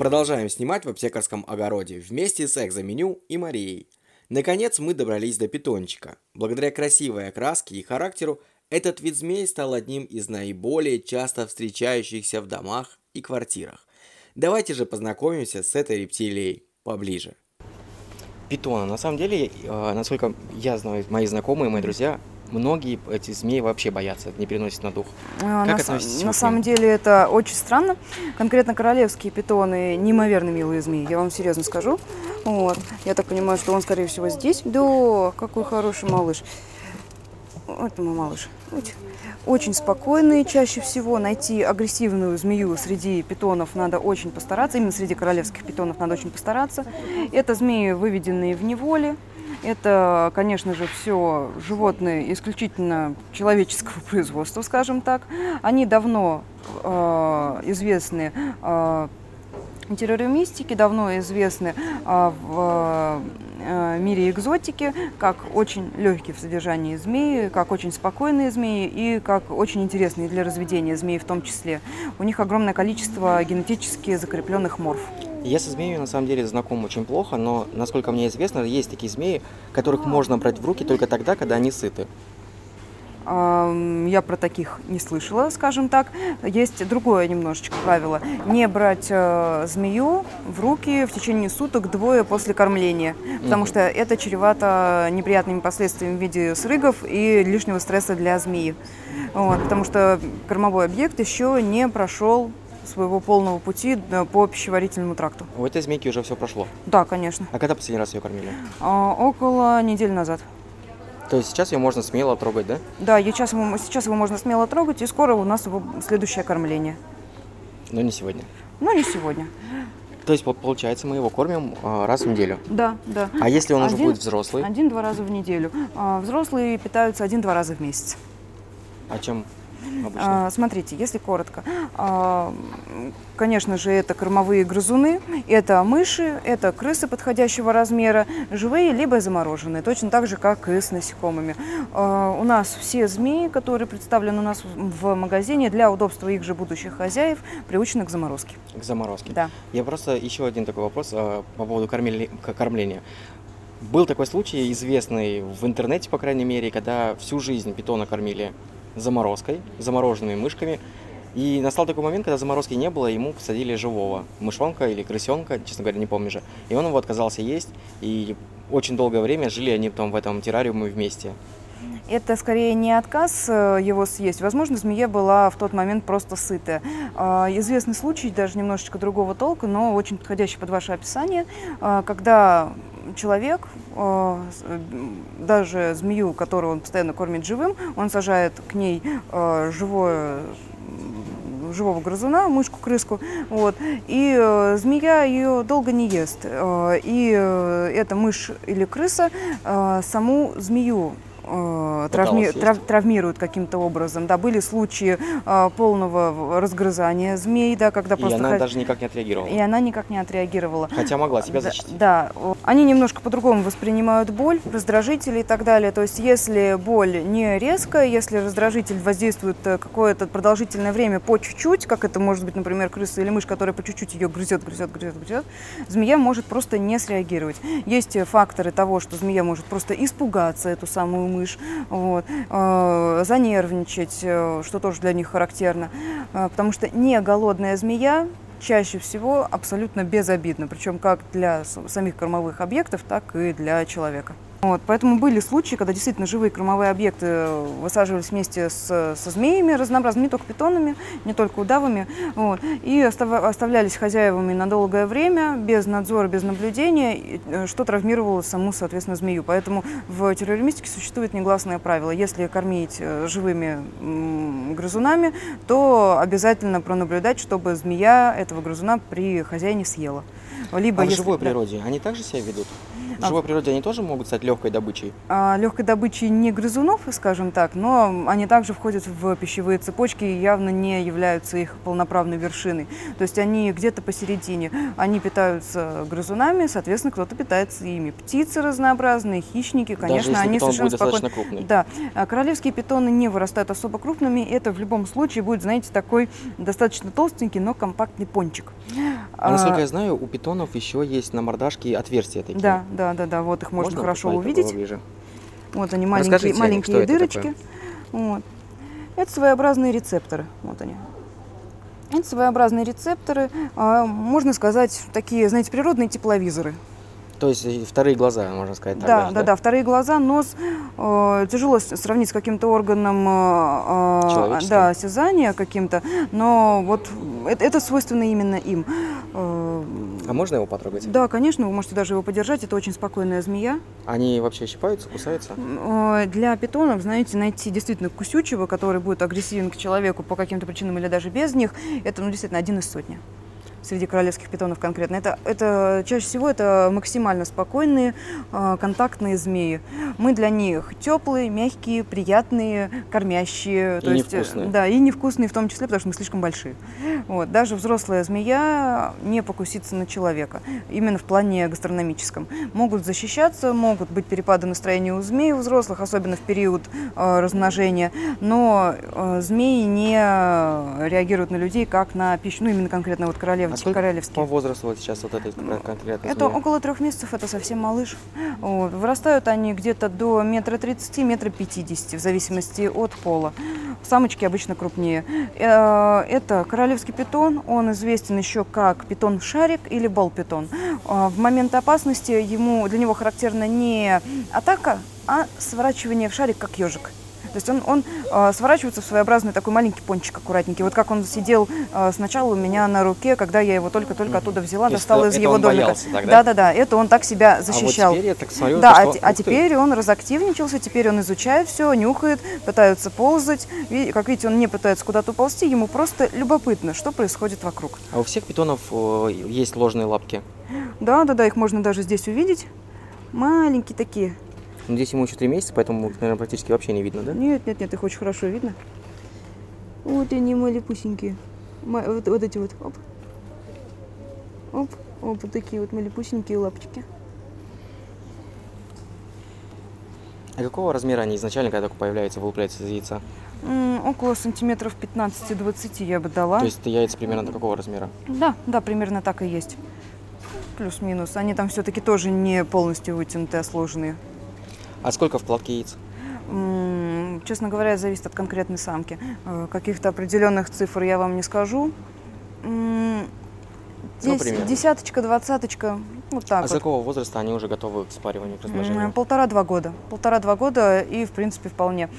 Продолжаем снимать в аптекарском огороде вместе с Экзаменю и Марией. Наконец мы добрались до питончика. Благодаря красивой окраске и характеру, этот вид змей стал одним из наиболее часто встречающихся в домах и квартирах. Давайте же познакомимся с этой рептилией поближе. Питона. На самом деле, насколько я знаю, мои знакомые, мои друзья, многие эти змеи вообще боятся, не переносят на дух. На самом деле это очень странно. Конкретно королевские питоны неимоверно милые змеи, я вам серьезно скажу. Вот. Я так понимаю, что он, скорее всего, здесь. Да, какой хороший малыш. Вот мой малыш. Очень спокойные чаще всего. Найти агрессивную змею среди питонов надо очень постараться. Именно среди королевских питонов надо очень постараться. Это змеи, выведенные в неволе. Это, конечно же, все животные исключительно человеческого производства, скажем так. Они давно известны в террариумистике, давно известны в мире экзотики, как очень легкие в содержании змеи, как очень спокойные змеи и как очень интересные для разведения змеи в том числе. У них огромное количество генетически закрепленных морф. Я со змеями на самом деле знаком очень плохо, но, насколько мне известно, есть такие змеи, которых можно брать в руки только тогда, когда они сыты. Я про таких не слышала, скажем так. Есть другое немножечко правило. Не брать змею в руки в течение суток двое после кормления, потому что это чревато неприятными последствиями в виде срыгов и лишнего стресса для змеи. Вот, потому что кормовой объект еще не прошел своего полного пути по пищеварительному тракту. У этой змейки уже все прошло? Да, конечно. А когда последний раз ее кормили? Около недели назад. То есть сейчас ее можно смело трогать, да? Да, сейчас его можно смело трогать, и скоро у нас его следующее кормление. Но не сегодня? Ну, не сегодня. То есть, получается, мы его кормим раз в неделю? Да, да. А если он уже будет взрослый? Один-два раза в неделю. Взрослые питаются один-два раза в месяц. А чем? Смотрите, если коротко, конечно же, это кормовые грызуны, это мыши, это крысы подходящего размера, живые либо замороженные, точно так же, как и с насекомыми. У нас все змеи, которые представлены у нас в магазине, для удобства их же будущих хозяев, приучены к заморозке. К заморозке. Да. Я просто еще один такой вопрос по поводу кормления. Был такой случай, известный в интернете, по крайней мере, когда всю жизнь питона кормили заморозкой, замороженными мышками. И настал такой момент, когда заморозки не было, ему посадили живого мышонка или крысенка, честно говоря, не помню же. И он его отказался есть, и очень долгое время жили они потом в этом террариуме вместе. Это скорее не отказ его съесть. Возможно, змея была в тот момент просто сытая. Известный случай, даже немножечко другого толка, но очень подходящий под ваше описание, когда человек, даже змею, которую он постоянно кормит живым, он сажает к ней живого грызуна, мышку-крыску, вот, и змея ее долго не ест. И эта мышь или крыса саму змею травмируют каким-то образом. Да, были случаи полного разгрызания змей, да, когда просто... И она даже никак не отреагировала. И она никак не отреагировала. Хотя могла себя защитить. Да, да. Они немножко по-другому воспринимают боль, раздражители и так далее. То есть если боль не резкая, если раздражитель воздействует какое-то продолжительное время по чуть-чуть, как это может быть, например, крыса или мышь, которая по чуть-чуть ее грызет, змея может просто не среагировать. Есть факторы того, что змея может просто испугаться эту самую мышь, вот, занервничать, что тоже для них характерно, потому что не голодная змея чаще всего абсолютно безобидна, причем как для самих кормовых объектов, так и для человека. Вот, поэтому были случаи, когда действительно живые кормовые объекты высаживались вместе со змеями разнообразными, не только питонами, не только удавами, вот, и оставлялись хозяевами на долгое время, без надзора, без наблюдения, что травмировало саму, соответственно, змею. Поэтому в террариумистике существует негласное правило. Если кормить живыми грызунами, то обязательно пронаблюдать, чтобы змея этого грызуна при хозяине съела. Либо, а в живой природе они также себя ведут? В живой природе они тоже могут стать легкой добычей? Легкой добычей не грызунов, скажем так, но они также входят в пищевые цепочки и явно не являются их полноправной вершиной. То есть они где-то посередине. Они питаются грызунами, соответственно, кто-то питается ими. Птицы разнообразные, хищники, конечно, даже если питон будет достаточно крупный. Да, королевские питоны не вырастают особо крупными. Это в любом случае будет, знаете, такой достаточно толстенький, но компактный пончик. А насколько я знаю, у питонов еще есть на мордашке отверстия такие. Да, да, да, да. Вот их можно хорошо увидеть. Вот они, маленькие, маленькие дырочки. Вот. Это своеобразные рецепторы. Вот они. Это своеобразные рецепторы, можно сказать, такие, знаете, природные тепловизоры. То есть вторые глаза, можно сказать. Да, даже, да, да, вторые глаза, нос. Тяжело сравнить с каким-то органом да, осязания каким-то, но вот это свойственно именно им. А можно его потрогать? Да, конечно, вы можете даже его подержать, это очень спокойная змея. Они вообще щипаются, кусаются? Для питонов, знаете, найти действительно кусючего, который будет агрессивен к человеку по каким-то причинам или даже без них, это, ну, действительно один из сотни. Среди королевских питонов конкретно. Это чаще всего это максимально спокойные контактные змеи. Мы для них теплые, мягкие, приятные, кормящие. И то невкусные. Есть, да, и невкусные в том числе, потому что мы слишком большие. Вот. Даже взрослая змея не покусится на человека, именно в плане гастрономическом. Могут защищаться, могут быть перепады настроения у змей, у взрослых, особенно в период размножения, но змеи не реагируют на людей как на пищу, ну именно конкретно вот королевские. А сколько по возрасту вот сейчас вот этой конкретно? Это около 3 месяцев, это совсем малыш. Вот. Вырастают они где-то до 1,30 м, 1,50 м, в зависимости от пола. Самочки обычно крупнее. Это королевский питон, он известен еще как питон в шарик или бал-питон. В момент опасности для него характерна не атака, а сворачивание в шарик, как ежик. То есть он сворачивается в своеобразный такой маленький пончик аккуратненький. Вот как он сидел сначала у меня на руке, когда я его только-только оттуда взяла, достала из его домика. Да-да-да, это он так себя защищал. А вот теперь я так смотрю, теперь он разактивничался, теперь он изучает все, нюхает, пытается ползать. И, как видите, он не пытается куда-то уползти, ему просто любопытно, что происходит вокруг. А у всех питонов есть ложные лапки? Да-да-да, их можно даже здесь увидеть. Маленькие такие. Здесь ему еще 3 месяца, поэтому, наверное, практически вообще не видно, да? Нет, нет, нет, их очень хорошо видно. Вот они, малепусенькие. Вот эти вот, оп. Оп, оп, вот такие вот малепусенькие лапочки. А какого размера они изначально, когда появляются, вылупляются из яйца? Около сантиметров 15–20 я бы дала. То есть яйца примерно до какого размера? Да, да, примерно так и есть. Плюс-минус. Они там все-таки тоже не полностью вытянуты, а сложные. А сколько в кладке яиц? Честно говоря, зависит от конкретной самки. Каких-то определенных цифр я вам не скажу. Десяточка, двадцаточка, вот так. А с какого возраста они уже готовы к спариванию, к размножению? 1,5–2 года. 1,5–2 года и, в принципе, вполне.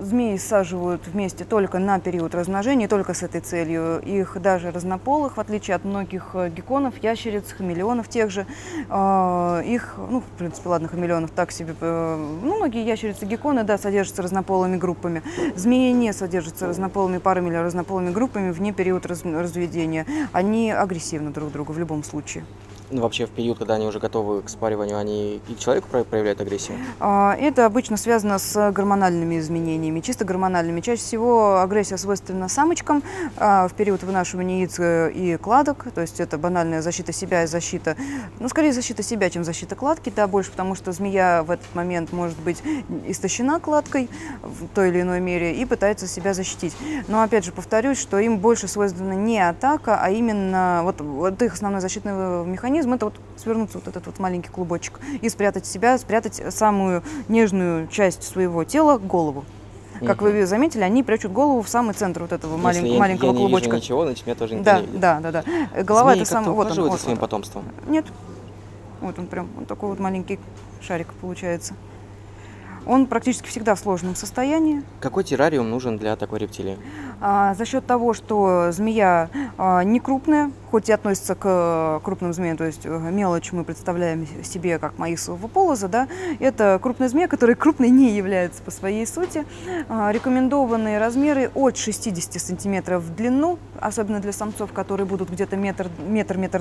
Змеи саживают вместе только на период размножения, только с этой целью. Их даже разнополых, в отличие от многих гекконов, ящериц, хамелеонов тех же. Их, ну, в принципе, ладно, хамелеонов так себе. Ну, многие ящерицы, гекконы, да, содержатся разнополыми группами. Змеи не содержатся разнополыми парами или разнополыми группами вне периода разведения. Они агрессивны друг к другу в любом случае. Вообще в период, когда они уже готовы к спариванию, они и человеку проявляют агрессию? Это обычно связано с гормональными изменениями, чисто гормональными. Чаще всего агрессия свойственна самочкам в период вынашивания яиц и кладок, то есть это банальная защита себя и защита, ну, скорее защита себя, чем защита кладки, да, больше, потому что змея в этот момент может быть истощена кладкой в той или иной мере и пытается себя защитить. Но опять же повторюсь, что им больше свойственна не атака, а именно вот их основной защитный механизм. Это вот свернуться вот этот вот маленький клубочек и спрятать себя, спрятать самую нежную часть своего тела, голову. Как вы заметили, они прячут голову в самый центр вот этого маленького клубочка. Если я не вижу ничего, значит, меня тоже никто не видит. Да, да, да. Голова – это самое… Змеи как-то ухаживают за своим потомством? Нет. Вот он прям, вот такой вот маленький шарик получается. Он практически всегда в сложном состоянии. Какой террариум нужен для такой рептилии? За счет того, что змея не крупная, хоть и относится к крупным змеям, то есть мелочь мы представляем себе как маисового полоза, да, это крупная змея, которая крупной не является по своей сути. Рекомендованные размеры от 60 сантиметров в длину, особенно для самцов, которые будут где-то метр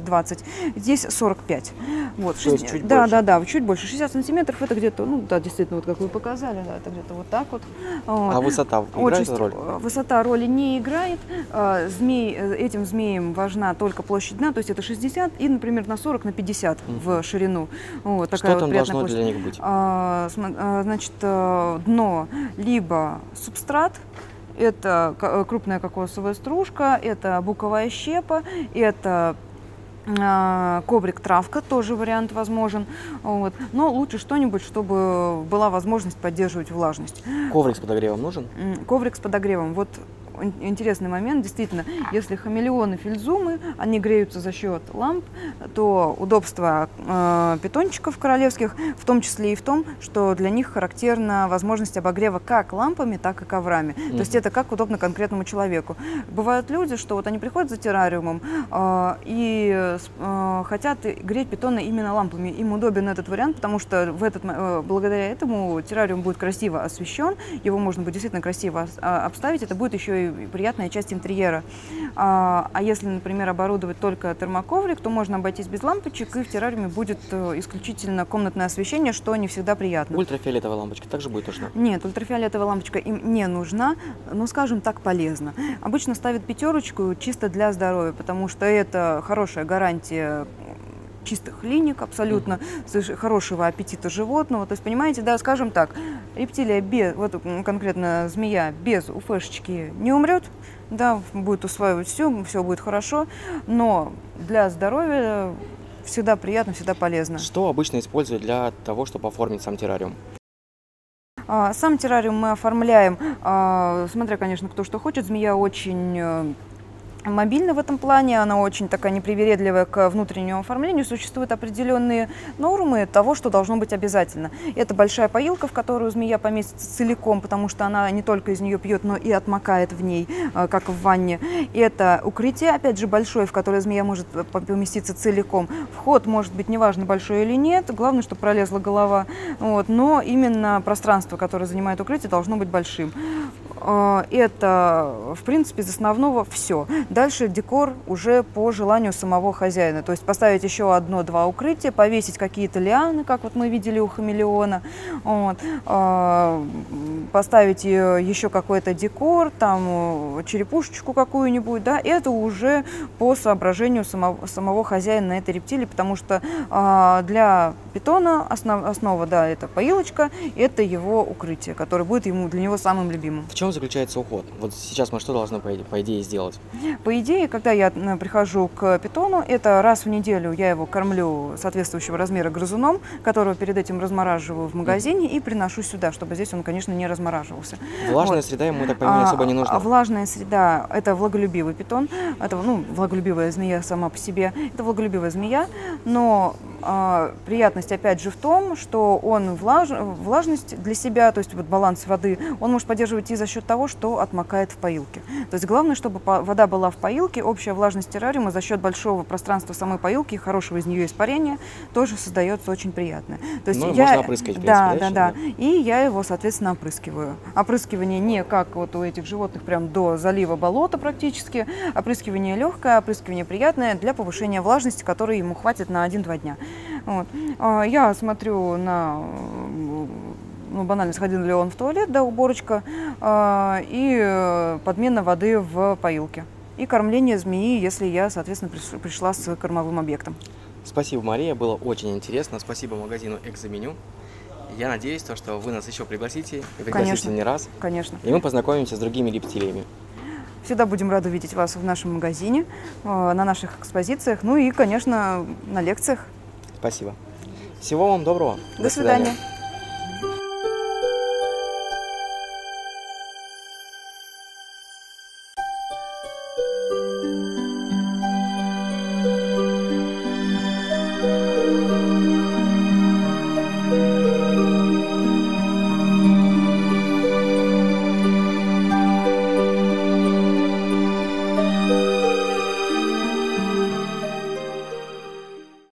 20, здесь 45. Вот, чуть больше. 60 сантиметров это где-то, ну да, действительно, вот как вы показали, да, это где-то вот так вот. А высота играет роль? Высота роли не играет. Этим змеям важна только площадь дна, то есть это 60 и, например, на 40, на 50 в ширину. Вот, такая вот приятная площадь. Что там должно для них быть? Значит, дно либо субстрат, это крупная кокосовая стружка, это буковая щепа, это коврик-травка, тоже вариант возможен, вот. Но лучше что-нибудь, чтобы была возможность поддерживать влажность. Коврик с подогревом нужен? Коврик с подогревом, вот интересный момент, действительно, если хамелеоны, фильзумы, они греются за счет ламп, то удобство питончиков королевских в том числе и в том, что для них характерна возможность обогрева как лампами, так и коврами. То есть это как удобно конкретному человеку. Бывают люди, что вот они приходят за террариумом и хотят греть питона именно лампами. Им удобен этот вариант, потому что в этот, благодаря этому террариум будет красиво освещен, его можно будет действительно красиво обставить, это будет еще и приятная часть интерьера. А если, например, оборудовать только термоковрик, то можно обойтись без лампочек, и в террариуме будет исключительно комнатное освещение, что не всегда приятно. Ультрафиолетовая лампочка также будет нужна? Нет, ультрафиолетовая лампочка им не нужна, но, скажем так, полезна. Обычно ставят пятерочку чисто для здоровья, потому что это хорошая гарантия чистых линик, абсолютно хорошего аппетита животного. То есть, понимаете, да, скажем так, рептилия без, вот конкретно змея без УФшечки не умрет, да, будет усваивать все будет хорошо, но для здоровья всегда приятно, всегда полезно. Что обычно используют для того, чтобы оформить сам террариум? Сам террариум мы оформляем, смотря, конечно, кто что хочет. Змея очень мобильна в этом плане, она очень такая непривередливая к внутреннему оформлению. Существуют определенные нормы того, что должно быть обязательно. Это большая поилка, в которую змея поместится целиком, потому что она не только из нее пьет, но и отмокает в ней, как в ванне. Это укрытие, опять же, большое, в которое змея может поместиться целиком. Вход может быть, неважно, большой или нет, главное, чтобы пролезла голова. Вот. Но именно пространство, которое занимает укрытие, должно быть большим. Это, в принципе, из основного все. Дальше декор уже по желанию самого хозяина. То есть поставить еще одно-два укрытия, повесить какие-то лианы, как вот мы видели у хамелеона, вот, поставить еще какой-то декор, там черепушечку какую-нибудь, да, это уже по соображению самого хозяина этой рептилии, потому что для питона основа, да, это поилочка, это его укрытие, которое будет для него самым любимым. В чем заключается уход? Вот сейчас мы что должны, по идее, сделать? По идее, когда я прихожу к питону, это раз в неделю я его кормлю соответствующего размера грызуном, которого перед этим размораживаю в магазине и приношу сюда, чтобы здесь он, конечно, не размораживался. Влажная среда ему, так понимаю, особо не нужна? Влажная среда – это влаголюбивый питон, это, ну, влаголюбивая змея сама по себе, это влаголюбивая змея, но приятность, опять же, в том, что он влажность для себя, то есть вот баланс воды, он может поддерживать и за счет того, что отмокает в поилке. То есть главное, чтобы вода была в поилке, общая влажность террариума за счет большого пространства самой поилки и хорошего из нее испарения тоже создается очень приятное. То есть можно опрыскать, в принципе, да. И я его, соответственно, опрыскиваю. Опрыскивание не как вот у этих животных прям до залива болота практически. Опрыскивание легкое, опрыскивание приятное для повышения влажности, которой ему хватит на 1-2 дня. Вот. Я смотрю на, ну, банально, сходил ли он в туалет, да, уборочка, и подмена воды в поилке. И кормление змеи, если я, соответственно, пришла с кормовым объектом. Спасибо, Мария, было очень интересно. Спасибо магазину «Экзамену». Я надеюсь, что вы нас еще пригласите не раз. Конечно. И мы познакомимся с другими рептилиями. Всегда будем рады видеть вас в нашем магазине, на наших экспозициях, ну и, конечно, на лекциях. Спасибо. Всего вам доброго. До свидания.